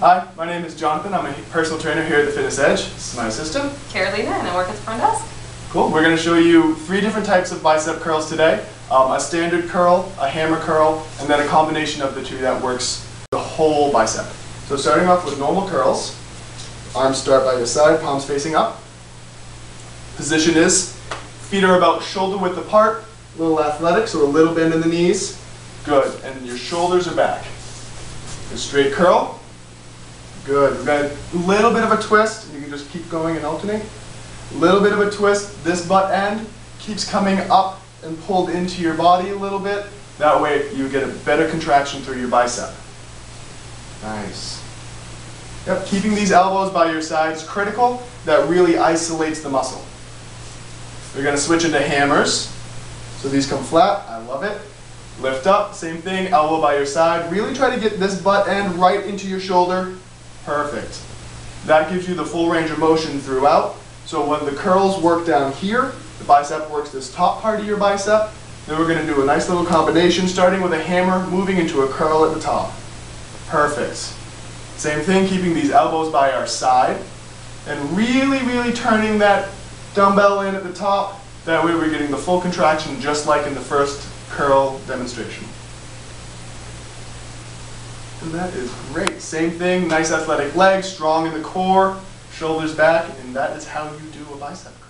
Hi, my name is Jonathan. I'm a personal trainer here at The Fitness Edge. This is my assistant, Carolina, and I work at the front desk. Cool. We're going to show you three different types of bicep curls today. A standard curl, a hammer curl, and then a combination of the two that works the whole bicep. So starting off with normal curls, arms start by your side, palms facing up. Position is, feet are about shoulder width apart, a little athletic, so a little bend in the knees. Good. And your shoulders are back. A straight curl. Good. We've got a little bit of a twist. You can just keep going and alternate. A little bit of a twist. This butt end keeps coming up and pulled into your body a little bit. That way you get a better contraction through your bicep. Nice. Yep. Keeping these elbows by your side is critical. That really isolates the muscle. We're going to switch into hammers. So these come flat. I love it. Lift up. Same thing. Elbow by your side. Really try to get this butt end right into your shoulder. Perfect. That gives you the full range of motion throughout. So when the curls work down here, the bicep works this top part of your bicep. Then we're going to do a nice little combination, starting with a hammer, moving into a curl at the top. Perfect. Same thing, keeping these elbows by our side. And really turning that dumbbell in at the top. That way we're getting the full contraction, just like in the first curl demonstration. And that is great. Same thing, nice athletic legs, strong in the core, shoulders back, and that is how you do a bicep curl.